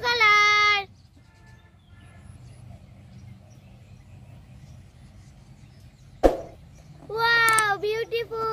color. Wow, beautiful.